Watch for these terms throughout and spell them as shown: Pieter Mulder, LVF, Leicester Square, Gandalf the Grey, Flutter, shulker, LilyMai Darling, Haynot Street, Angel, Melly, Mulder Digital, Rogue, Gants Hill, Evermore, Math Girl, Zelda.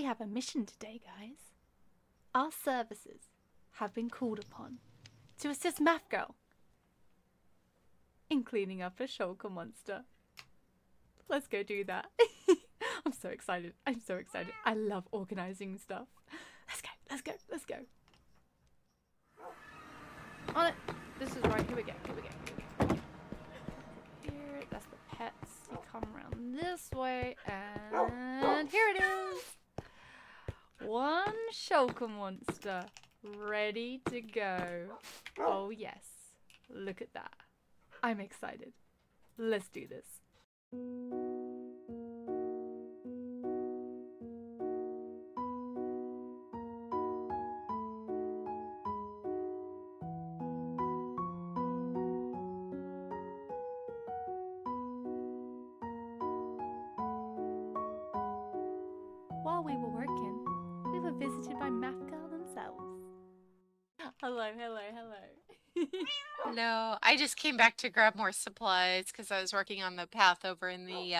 We have a mission today, guys. Our services have been called upon to assist Math Girl in cleaning up a shulker monster. Let's go do that. I'm so excited. I'm so excited. I love organizing stuff. Let's go. Let's go. Let's go. On it. This is right. Here we go. Here we go. Here we go. Here. That's the pets. You come around this way. And here it is. One shulker monster. Ready to go. Oh, yes. Look at that. I'm excited. Let's do this. While we were working, we were visited by Math Girl themselves. Hello, hello, hello. No, I just came back to grab more supplies because I was working on the path over in the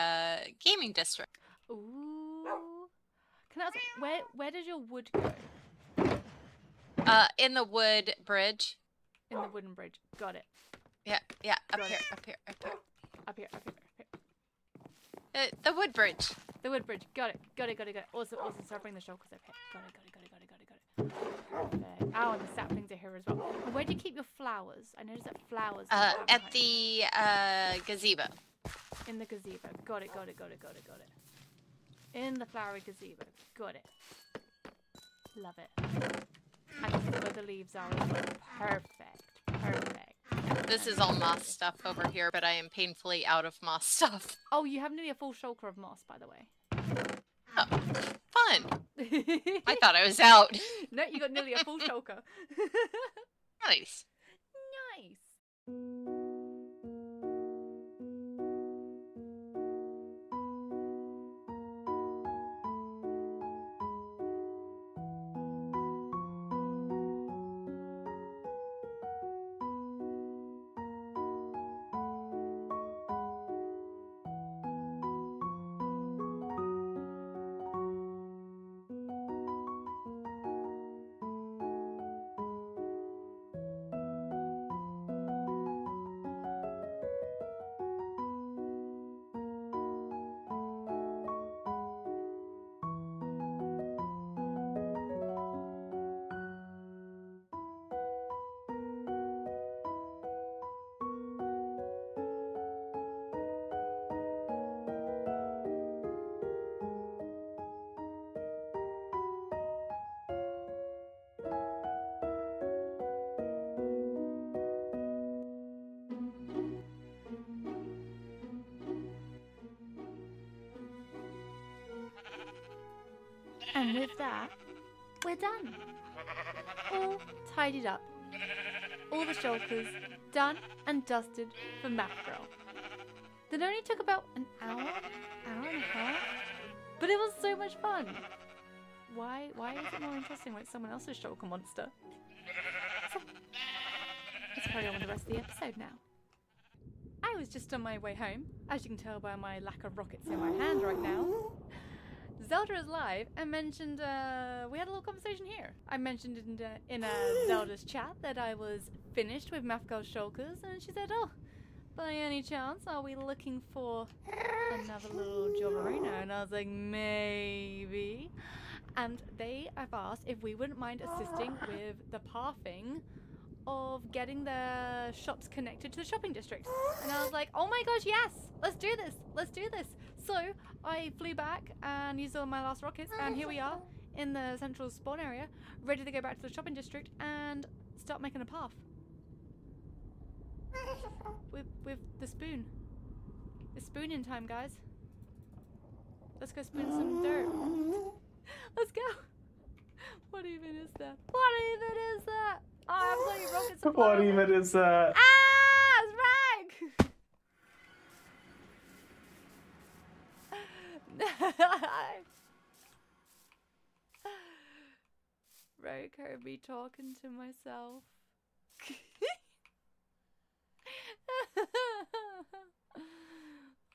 gaming district. Ooh. Can I ask, where does your wood go? In the wood bridge. In the wooden bridge. Got it. Yeah, yeah. Up here, up here, up here. Up here, up here, up here. The wood bridge. The wood bridge. Got it, got it, got it, got it. Also, so I bring the shulkers up here. Got it, got it, got it, got it, got it, got it. Perfect. Oh, and the saplings are here as well. And where do you keep your flowers? I noticed that flowers at the gazebo. In the gazebo. Got it, got it, got it, got it, got it. In the flowery gazebo. Got it. Love it. And this is where the leaves are as well. Perfect. Perfect. This is all moss stuff over here, but I am painfully out of moss stuff. Oh, you have nearly a full shulker of moss, by the way. Oh. Fun. I thought I was out. No, you got nearly a full shulker. Nice. Nice. And with that, we're done. All tidied up. All the shulkers done and dusted for Math Girl. That only took about an hour and a half, but it was so much fun. Why is it more interesting when it's someone else's shulker monster? So, let's carry on with the rest of the episode now. I was just on my way home, as you can tell by my lack of rockets in my hand right now. Zelda is live and mentioned, we had a little conversation here. I mentioned in Zelda's chat that I was finished with Math Girl shulkers, and she said, oh, by any chance, are we looking for another little jobberino? And I was like, maybe. And they have asked if we wouldn't mind assisting with the pathing of getting the shops connected to the shopping district. And I was like, oh my gosh, yes, let's do this, let's do this. So I flew back and used all my last rockets, and here we are in the central spawn area, ready to go back to the shopping district and start making a path with the spoon. It's spooning time, guys. Let's go spoon some dirt. Let's go. What even is that? What even is that? Oh, I have plenty of rockets. What even is that? Ah, it's Rogue! Rogue heard me talking to myself.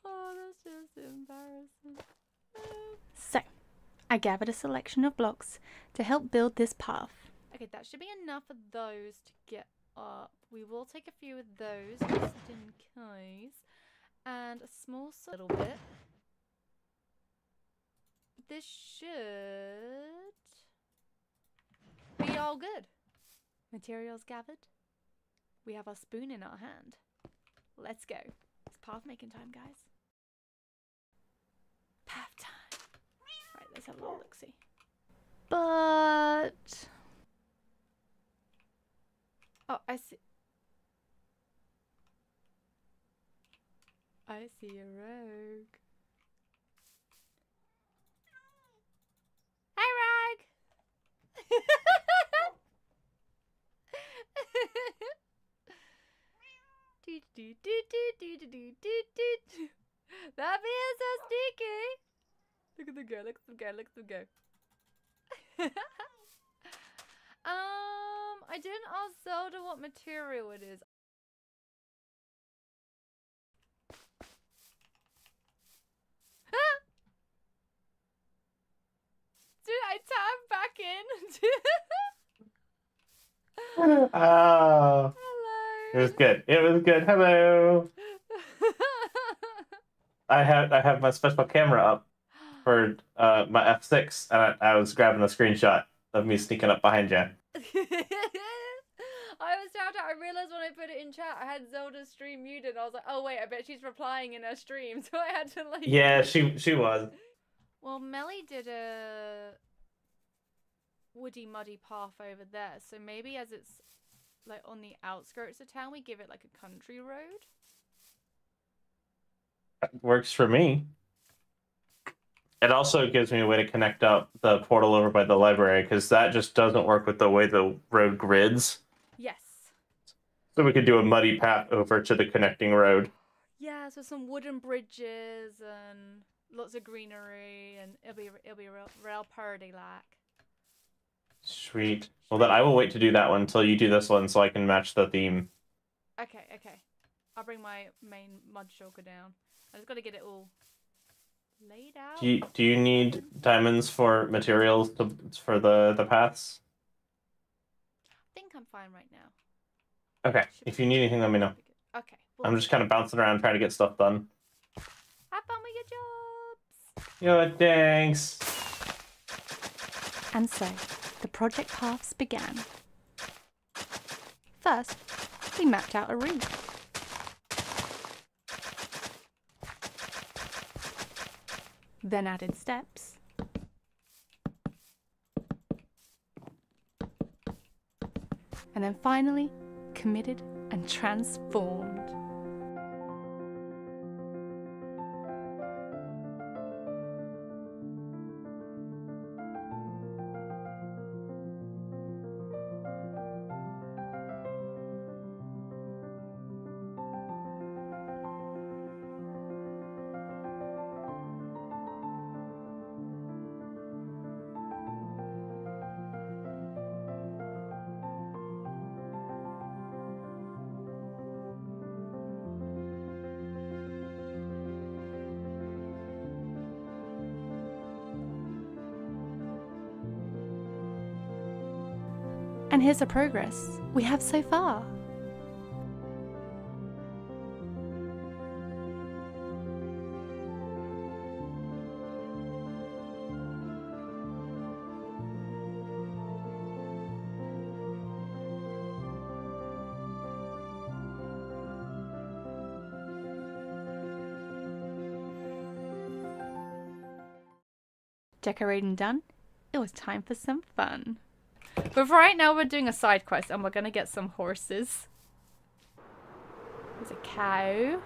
Oh, that's just embarrassing. So, I I gathered a selection of blocks to help build this path. Okay, that should be enough of those to get up. We will take a few of those just in case. And a small little bit. This should be all good. Materials gathered. We have our spoon in our hand. Let's go. It's path making time, guys. Path time. Right, let's have a little look-see. But... oh, I see. I see a rogue. Hi, Rogue! That being so sneaky! Look at them go, look at them go, look at them go. I didn't ask Zelda what material it is. Ah! Did I tap back in? Oh. Hello. It was good. It was good. Hello. I have my special camera up for my F6, and I was grabbing a screenshot of me sneaking up behind you. I was down to, I realized when I put it in chat, I had Zelda's stream muted, and I was like, oh wait, I bet she's replying in her stream, so I had to like... yeah, she was. Well, Melly did a woody muddy path over there, so maybe as it's like on the outskirts of town, we give it like a country road. Works for me. It also gives me a way to connect up the portal over by the library, because that just doesn't work with the way the road grids. Yes. So we could do a muddy path over to the connecting road. Yeah, so some wooden bridges and lots of greenery, and it'll be a real party like. Sweet. Well, then I will wait to do that one until you do this one, so I can match the theme. Okay, okay. I'll bring my main mud shulker down. I just got to get it all laid out. Do you need diamonds for materials for the paths? I think I'm fine right now. Okay. If you need anything, let me know. Okay. Well, I'm just kind of bouncing around trying to get stuff done. Have fun with your jobs. Yo, thanks. And so, the project paths began. First, we mapped out a route. Then added steps. And then finally, committed and transformed. And here's the progress we have so far. Decorating done, it was time for some fun. But for right now, we're doing a side quest, and we're gonna get some horses. There's a cow,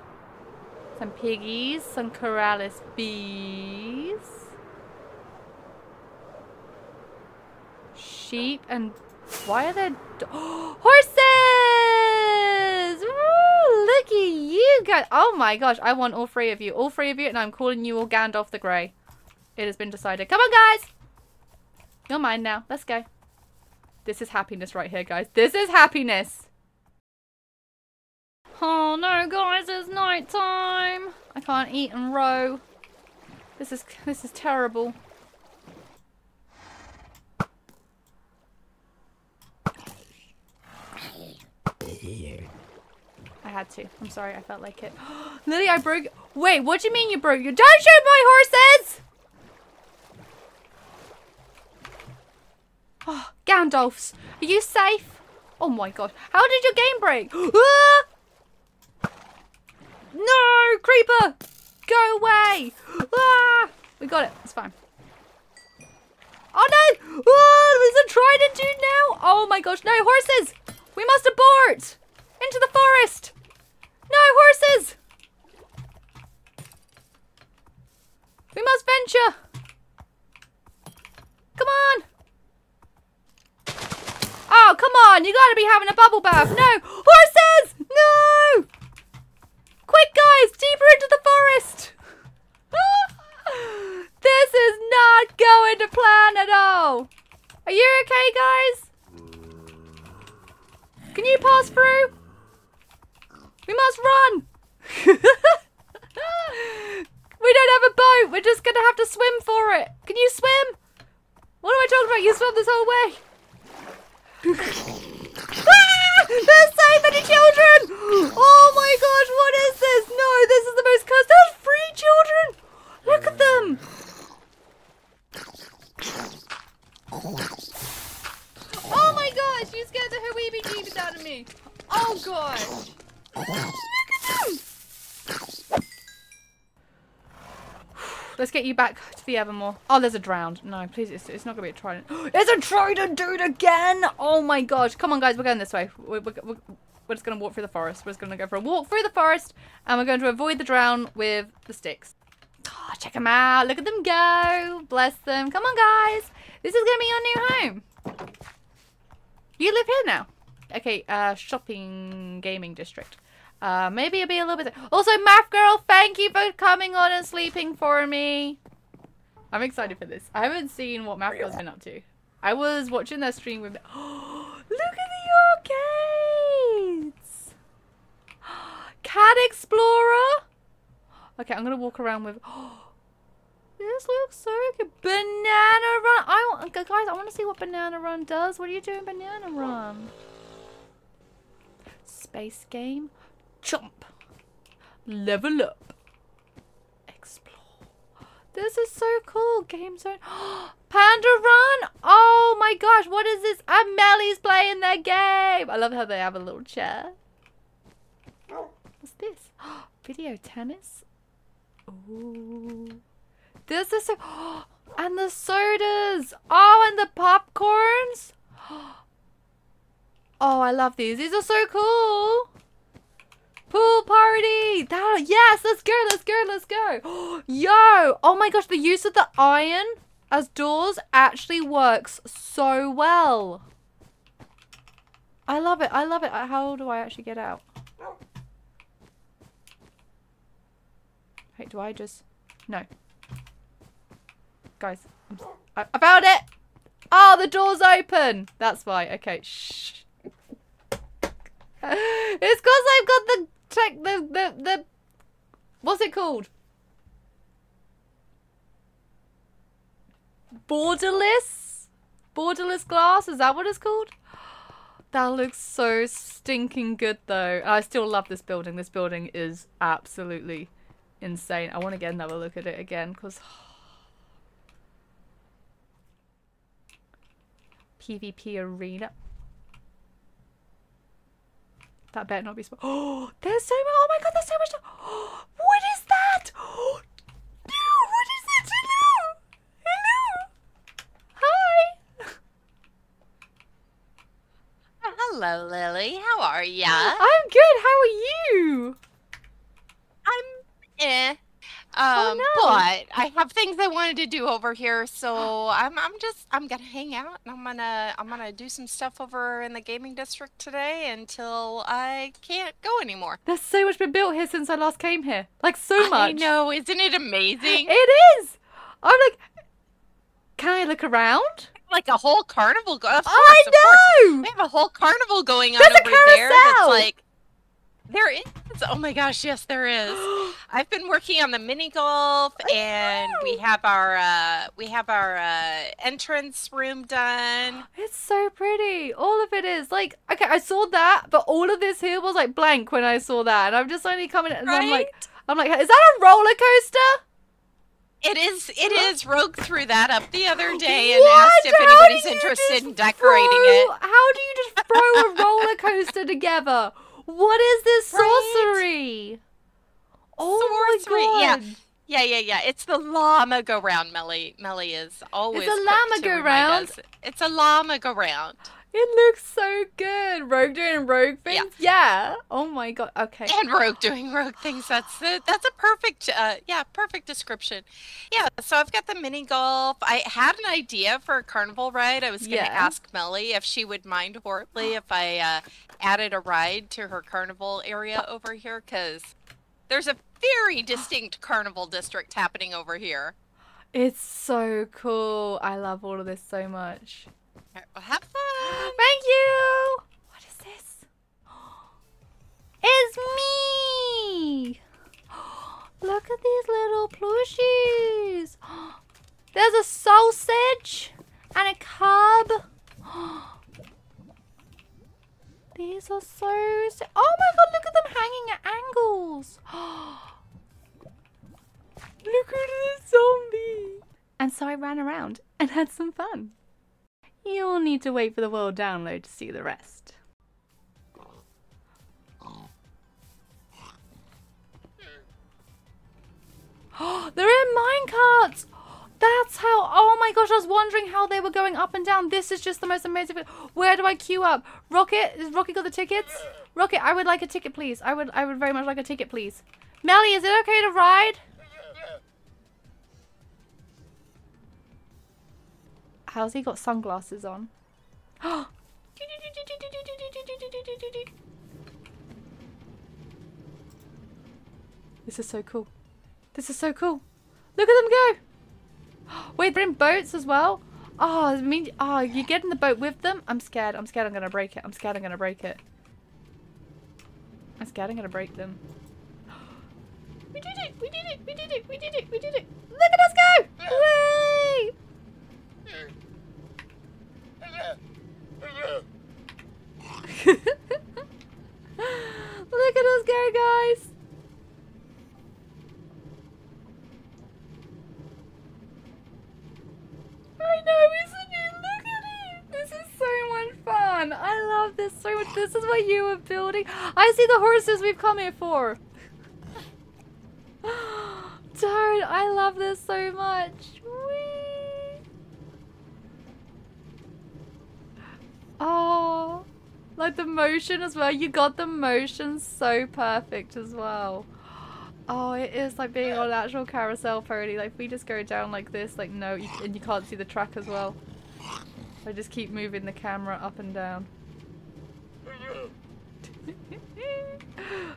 some piggies, some Corralis bees, sheep, and why are there horses? Ooh, look at you guys! Oh my gosh, I want all three of you, and I'm calling you all Gandalf the Grey. It has been decided. Come on, guys! You're mine now. Let's go. This is happiness right here, guys. This is happiness. Oh no, guys, it's night time. I can't eat and row. This is terrible. here. I had to. I'm sorry. I felt like it. Lily, I broke. Wait, what do you mean you broke your? Don't shoot my horses! Oh, Gandalfs, are you safe? Oh my god. How did your game break? Ah! No, creeper! Go away! Ah! We got it. It's fine. Oh no! Oh, there's a trident dude now! Oh my gosh, no, horses! We must abort! Into the forest! No, horses! We must venture! Come on! Oh, come on! You gotta be having a bubble bath! No! Horses! No! Quick, guys! Deeper into the forest! This is not going to plan at all! Are you okay, guys? Can you pass through? We must run! We don't have a boat! We're just gonna have to swim for it! Can you swim? What am I talking about? You swim this whole way! Ah! There's so many children! Oh my gosh, what is this? No, this is the most cursed. There's 3 children! Look at them! Oh my gosh, you scared the heebie-jeebies out of me! Oh gosh! Look at them! Let's get you back to the Evermore. Oh, there's a drowned. No, please, it's not gonna be a trident. It's a trident dude again! Oh my gosh. Come on, guys, we're going this way. We're just gonna walk through the forest. We're just gonna go for a walk through the forest, and we're going to avoid the drown with the sticks. Oh, check them out. Look at them go. Bless them. Come on, guys. This is gonna be your new home. You live here now. Okay, shopping, gaming district. Maybe it'll be a little bit... Also, Math Girl, thank you for coming on and sleeping for me. I'm excited for this. I haven't seen what Math Girl's been up to. I was watching their stream with... Oh, look at the arcades! Cat Explorer! Okay, I'm going to walk around with... Oh, this looks so good. Banana Run! Guys, I want to see what Banana Run does. What are you doing, Banana Run? Space game, jump, level up, explore. This is so cool. Game zone, Panda Run. Oh my gosh, what is this? And Melly's playing their game. I love how they have a little chair. What's this? Video tennis. Oh, this is so. And the sodas. Oh, and the popcorns. Oh, I love these. These are so cool. Pool party. That, yes, let's go, let's go, let's go. Yo, oh my gosh, the use of the iron as doors actually works so well. I love it, I love it. How do I actually get out? Wait, do I just... No. Guys, I found it. Oh, the door's open. That's why. Okay, shh. It's because I've got the tech, the what's it called? Borderless glass, is that what it's called? That looks so stinking good though. I still love this building. This building is absolutely insane. I want to get another look at it again because PvP arena. That better not be small. Oh, there's so much. Oh my god, there's so much. Oh, what is that? Oh, no, what is it? Hello. Hello. Hi. Hello, Lily. How are ya? I'm good. How are you? I'm eh. Oh, no. But I have things I wanted to do over here, so I'm gonna hang out and I'm gonna do some stuff over in the gaming district today until I can't go anymore. There's so much been built here since I last came here. Like so much. I know, isn't it amazing? It is. I'm like, can I look around? Like a whole carnival going. I know. We have a whole carnival going on over there. There's a carousel. There is Yes. Oh my gosh. Yes, there is. I've been working on the mini golf, and we have our entrance room done. It's so pretty. All of it is like, okay, I saw that, but all of this here was like blank when I saw that, and I'm just only coming in, and right? I'm like, is that a roller coaster? It is. Rogue threw that up the other day and asked if anybody's interested in decorating it. How do you just throw a roller coaster together? What is this sorcery? Oh my god! Yeah. It's the llama go round, Melly. Melly is always. It's a llama go round. It's a llama go round. It looks so good. Rogue doing Rogue things. Yeah. Oh my god. Okay. And Rogue doing Rogue things. That's a perfect perfect description. Yeah. So I've got the mini golf. I had an idea for a carnival ride. I was going to ask Melly if she would mind horribly if I added a ride to her carnival area over here, because there's a very distinct carnival district happening over here. It's so cool. I love all of this so much. All right, well, have fun. Thank you. What is this? It's me. Look at these little plushies. There's a sausage and a cub. These are so... Oh my god, look at them hanging at angles. Look at this zombie. And so I ran around and had some fun. You'll need to wait for the world download to see the rest. Oh, they're in minecarts! That's how, oh my gosh, I was wondering how they were going up and down. This is just the most amazing. Where do I queue up? Rocket, has Rocket got the tickets? Rocket, I would like a ticket, please. I would very much like a ticket, please. Melly, is it okay to ride? How's he got sunglasses on? This is so cool. This is so cool. Look at them go. Wait, they're in boats as well? Oh, I mean, oh, you get in the boat with them? I'm scared. I'm scared I'm going to break it. I'm scared I'm going to break it. I'm scared I'm going to break them. We did it. We did it. We did it. We did it. We did it. Look at us go. Whee! Look at us go, guys. I know, isn't it? Look at it. This is so much fun. I love this so much. This is what you were building. I see the horses we've come here for. Dude, I love this so much. Oh, like the motion as well. You got the motion so perfect as well. Oh, it is like being on an actual carousel parody. Like, we just go down like this, like, no, and you can't see the track as well. I just keep moving the camera up and down.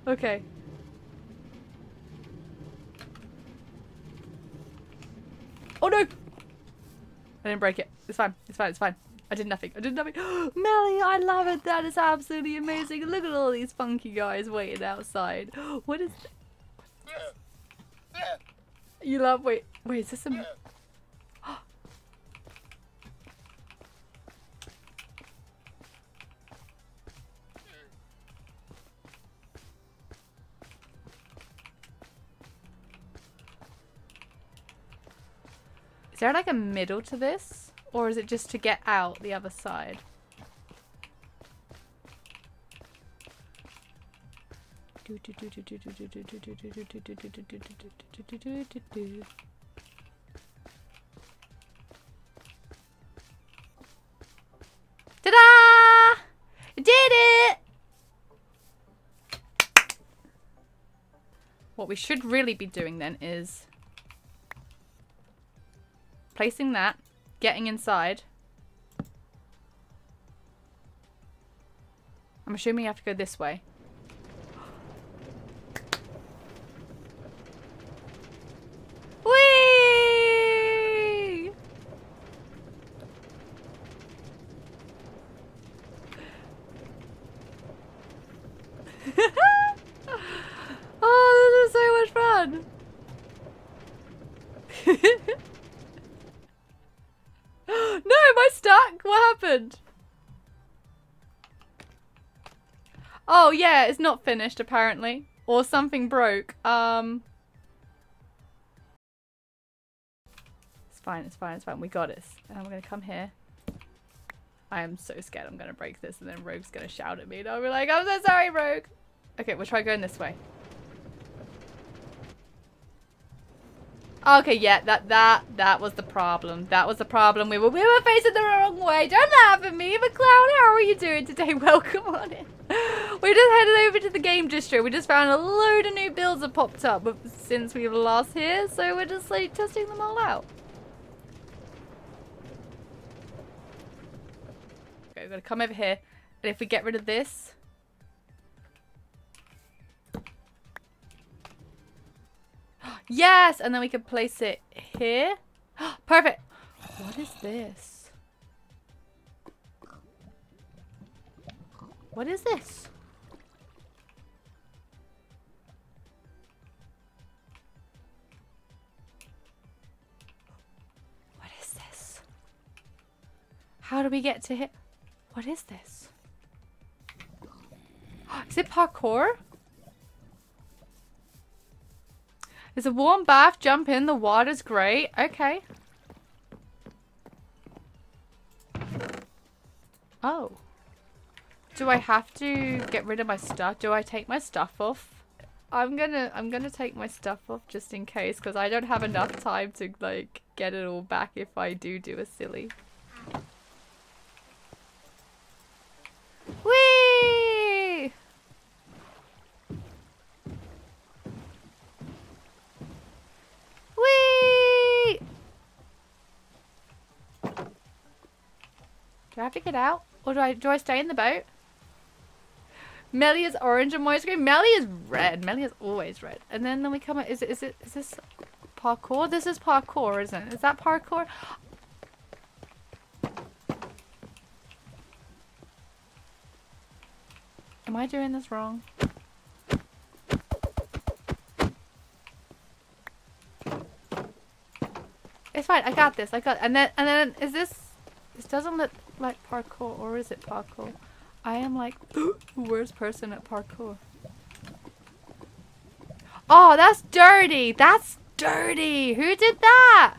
Okay. Oh, no! I didn't break it. It's fine. It's fine. It's fine. I did nothing. I did nothing. Melly, I love it. That is absolutely amazing. Look at all these funky guys waiting outside. What is this? You love... Wait, is this a... Is there like a middle to this? Or is it just to get out the other side? Ta-da! Did it! What we should really be doing then is placing that, getting inside. I'm assuming you have to go this way. Whee! No, my stack! What happened? Oh, yeah, it's not finished, apparently. Or something broke. It's fine, it's fine, it's fine. We got it. And I'm gonna come here. I am so scared I'm gonna break this and then Rogue's gonna shout at me and I'll be like, I'm so sorry, Rogue! Okay, we'll try going this way. Okay, yeah, that was the problem. That was the problem. We were facing the wrong way. Don't laugh at me, McCloud. How are you doing today? Welcome on in. We just headed over to the game district. We just found a load of new builds that popped up since we were last here, so we're just like testing them all out. Okay, we're gonna come over here, and if we get rid of this. Yes! And then we can place it here. Perfect! What is this? What is this? What is this? How do we get to here? What is this? Is it parkour? It's a warm bath, jump in, the water's great. Okay. Oh. Do I have to get rid of my stuff? Do I take my stuff off? I'm gonna take my stuff off just in case, because I don't have enough time to like get it all back if I do a silly. Whee! Whee! Do I have to get out? Or do I stay in the boat? Melly is orange on my screen. Melly is red. Melly is always red. And then we come up, is this parkour? This is parkour, isn't it? Is that parkour? Am I doing this wrong? It's fine, I got this, and then is this, this doesn't look like parkour, or is it parkour? I am like worst person at parkour. Oh, that's dirty! That's dirty! Who did that?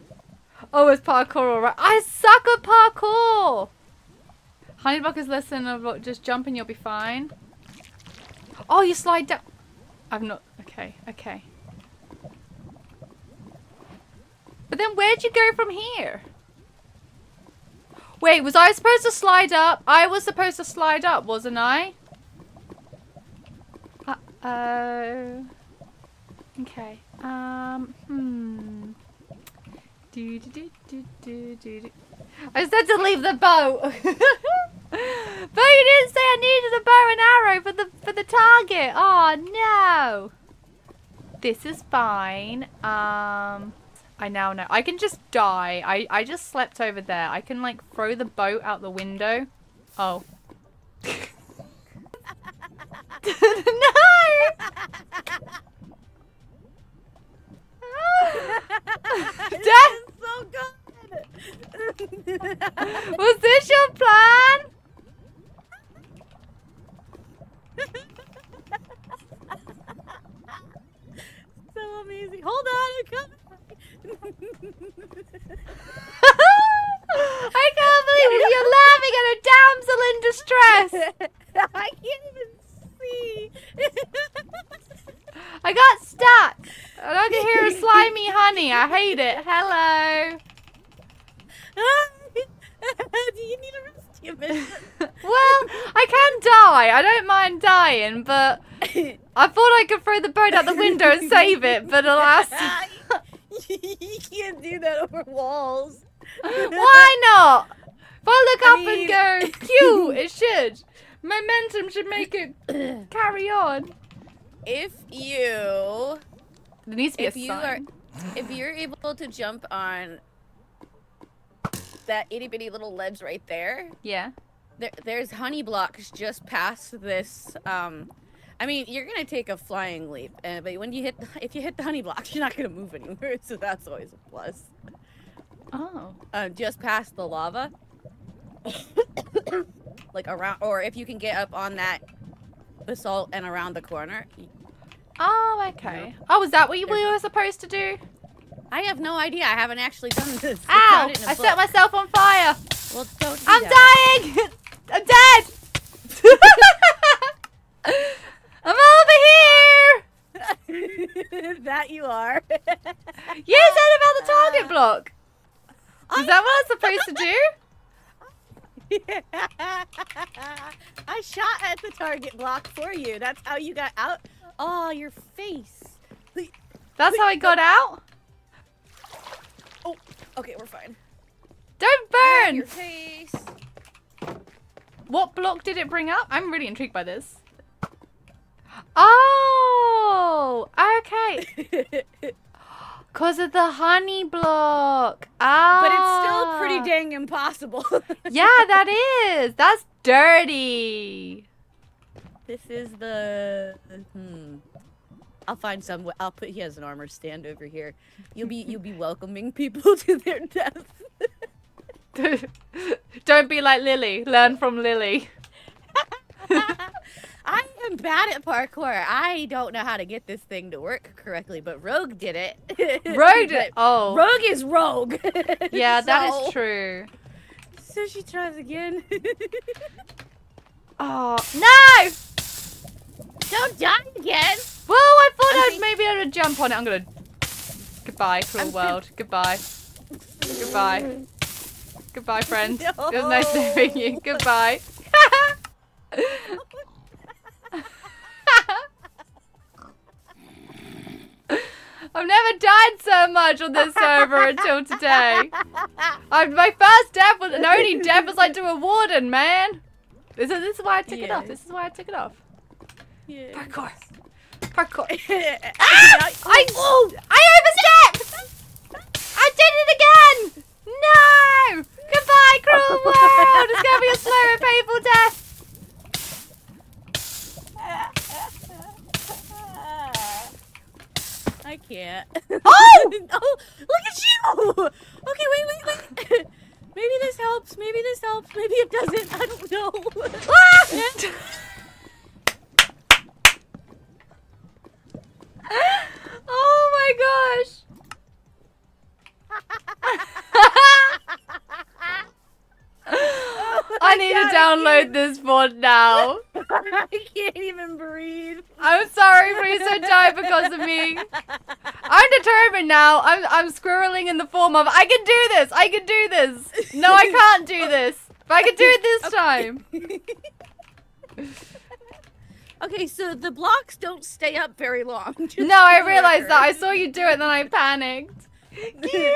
Oh, it's parkour alright. I suck at parkour! Honeybuckers, listen, just jump and you'll be fine. Oh, you slide down. I'm not, okay, okay. But then where'd you go from here? Wait, was I supposed to slide up? I was supposed to slide up, wasn't I? Uh-oh. Okay. Do. I said to leave the boat. But you didn't say I needed a bow and arrow for the target. Oh no. This is fine. I now know. I can just die. I just slept over there. I can like throw the boat out the window. Oh. No! Death! So good! Was this your plan? So amazing. Hold on, I'm coming. I can't believe you're laughing at a damsel in distress. I can't even see. I got stuck. And I can hear a slimy honey. I hate it. Hello. Do you need a rescue mission? Well, I can die. I don't mind dying, but I thought I could throw the boat out the window and save it, but alas. You can't do that over walls. Why not? If I look up and go, Q, it should. Momentum should make it carry on. If you... There needs to be a sign. If you're able to jump on that itty bitty little ledge right there. Yeah. There's honey blocks just past this... I mean, you're gonna take a flying leap, but if you hit the honey blocks, you're not gonna move anywhere, so that's always a plus. Oh. Just past the lava. Like around, or if you can get up on that basalt and around the corner. Oh, okay. Yeah. Oh, is that what we were supposed to do? I have no idea. I haven't actually done this. Ow! I set myself on fire. Well, don't do that. I'm dying. I'm dead. I'm over here. That you are. You said about the target block. Is that what I was supposed to do? Yeah. I shot at the target block for you. That's how you got out. Oh, your face. That's how I got out? Oh, okay, we're fine. Don't burn! Your face. What block did it bring up? I'm really intrigued by this. Oh, okay. Because of the honey block. Ah. But it's still pretty dang impossible. Yeah, that is. That's dirty. This is the... I'll find some... I'll put... He has an armor stand over here. You'll be welcoming people to their death. Don't be like Lily. Learn from Lily. I am bad at parkour. I don't know how to get this thing to work correctly, but Rogue did it. Rogue did it. Oh. Rogue is Rogue. Yeah, so, that is true. So she tries again. Oh. No! Don't die again. Well, I thought I'd maybe I'd jump on it. I'm going to... Goodbye, cruel world. Goodbye. Goodbye. Goodbye, friend. No. It was nice knowing you. Goodbye. I've never died so much on this server until today. My first death was, and only death was like to a warden, man. This is why I took it off. This is why I took it off. Yes. Parkour. Parkour. Ah! I overstepped! I did it again! No! Goodbye, cruel world! It's gonna be a slow and painful death. I can't. Oh! Oh! Look at you! Okay, wait. Maybe this helps. Maybe this helps. Maybe it doesn't. I don't know. Ah! Oh my gosh! I need to download this mod now. I can't even breathe. I'm sorry, please don't die because of me. I'm determined now. I'm squirreling in the form of I can do this. I can do this. No, I can't do this. But I can do it this time. Okay, so the blocks don't stay up very long. No, I realized that. I saw you do it, then I panicked. Hey,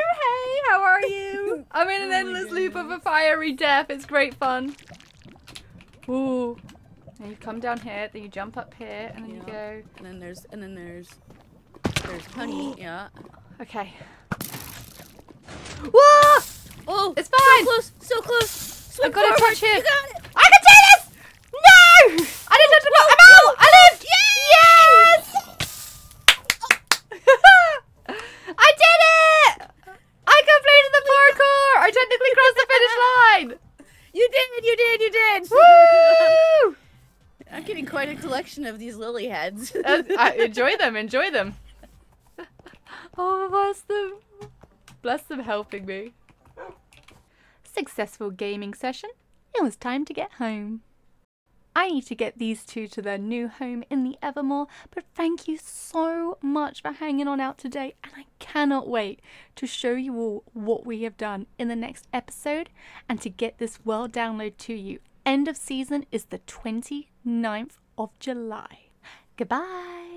how are you? I'm in an endless loop of a fiery death. It's great fun. Ooh. And you come down here, then you jump up here, and then you go. And then there's honey. Yeah. Okay. Whoa! Oh, it's fine. So close. So close. Swim forward. I've got to touch here. You got it. I can do this. No! I didn't touch the block. I'm out. I lived. Yes! I did it. I completed the parkour. I technically crossed the finish line. You did. Woo! I'm getting quite a collection of these lily heads. I enjoy them. Oh, bless them helping me. Successful gaming session. It was time to get home. I need to get these two to their new home in the Evermore, but thank you so much for hanging on out today, and I cannot wait to show you all what we have done in the next episode and to get this world download to you. End of season is the 29th of July. Goodbye!